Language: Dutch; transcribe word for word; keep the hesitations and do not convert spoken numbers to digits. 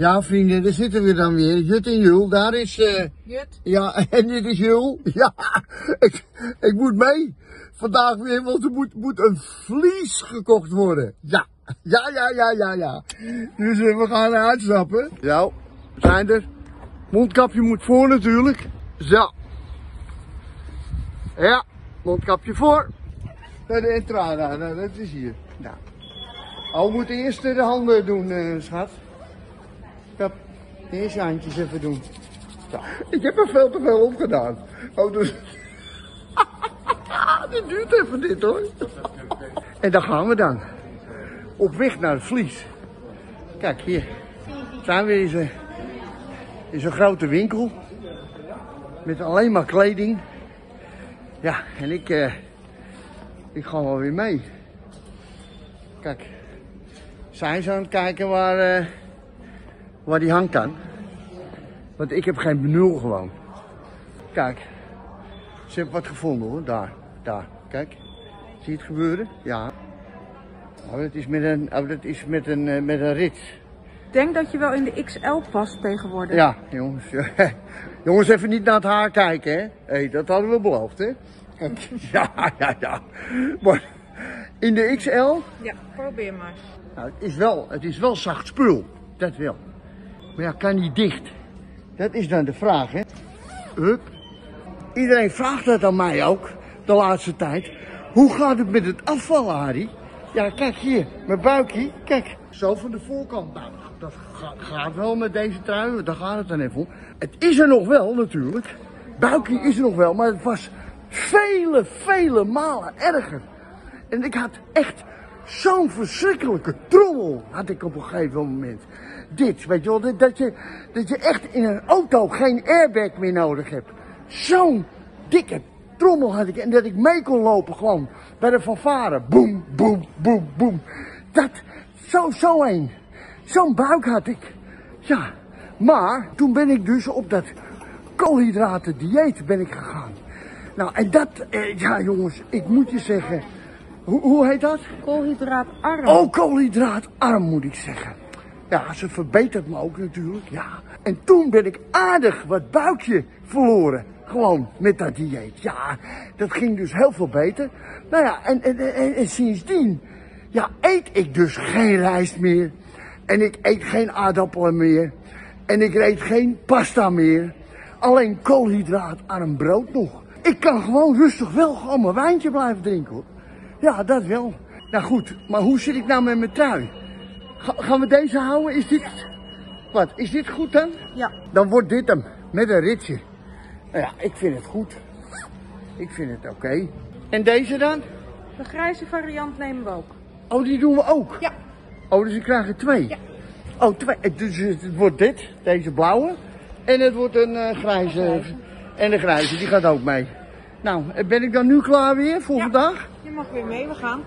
Ja, vrienden, daar zitten we dan weer. Jut en Jul, daar is... Uh, Jut? Ja, en dit is Jul. Ja, ik, ik moet mee. Vandaag weer, want er moet, moet een vlies gekocht worden. Ja, ja, ja, ja, ja, ja. Dus uh, we gaan eruit stappen. Ja, we zijn er. Mondkapje moet voor natuurlijk. Zo. Ja, mondkapje voor. Naar de entrada, nou, dat is hier. Nou. Oh, we moeten eerst de handen doen, uh, schat. Eerst je handjes even doen. Ja. Ik heb er veel te veel op gedaan. Oh, dus... dit duurt even dit hoor. En daar gaan we dan. Op weg naar het vlies. Kijk, hier zijn we in zo'n zo grote winkel. Met alleen maar kleding. Ja, en ik, eh, ik ga wel weer mee. Kijk, zijn ze aan het kijken waar... Eh, waar die hangt aan. Want ik heb geen benul gewoon. Kijk. Ze hebben wat gevonden hoor. Daar. Daar. Kijk. Zie je het gebeuren? Ja. Oh, dat is met een, oh, dat is met een, uh, met een rits. Ik denk dat je wel in de X L past tegenwoordig. Ja, jongens. Jongens, even niet naar het haar kijken, hè. Hey, dat hadden we beloofd, hè. Ja, ja, ja. Maar in de X L? Ja, probeer maar. Nou, het is wel, het is wel zacht spul. Dat wel. Maar ja, kan niet dicht. Dat is dan de vraag, hè. Hup. Iedereen vraagt dat aan mij ook, de laatste tijd. Hoe gaat het met het afvallen, Harry? Ja, kijk hier, mijn buikje, kijk. Zo van de voorkant. Nou, dat gaat wel met deze trui, daar gaat het dan even om. Het is er nog wel, natuurlijk. Buikje is er nog wel, maar het was vele, vele malen erger. En ik had echt... zo'n verschrikkelijke trommel had ik op een gegeven moment. Dit, weet je wel, dat je, dat je echt in een auto geen airbag meer nodig hebt. Zo'n dikke trommel had ik en dat ik mee kon lopen gewoon bij de fanfare. Boem, boem, boem, boem. Dat, zo, zo een. Zo'n buik had ik. Ja, maar toen ben ik dus op dat koolhydraten dieet ben ik gegaan. Nou, en dat, eh, ja jongens, ik moet je zeggen... Hoe, hoe heet dat? Koolhydraatarm. Oh, koolhydraatarm moet ik zeggen. Ja, ze verbetert me ook natuurlijk, ja. En toen ben ik aardig wat buikje verloren. Gewoon met dat dieet. Ja, dat ging dus heel veel beter. Nou ja, en, en, en, en sindsdien, ja, eet ik dus geen rijst meer. En ik eet geen aardappelen meer. En ik eet geen pasta meer. Alleen koolhydraatarm brood nog. Ik kan gewoon rustig wel gewoon mijn wijntje blijven drinken, hoor. Ja, dat wel. Nou goed, maar hoe zit ik nou met mijn trui? Ga, gaan we deze houden? Is dit... Wat, is dit goed dan? Ja. Dan wordt dit hem, met een ritsje. Nou ja, ik vind het goed. Ik vind het oké. Okay. En deze dan? De grijze variant nemen we ook. Oh, die doen we ook? Ja. Oh, dus ik krijg er twee? Ja. Oh, twee. Dus het wordt dit, deze blauwe. En het wordt een uh, grijze. grijze. En de grijze, die gaat ook mee. Nou, ben ik dan nu klaar weer voor ja. vandaag? Je mag weer mee, we gaan.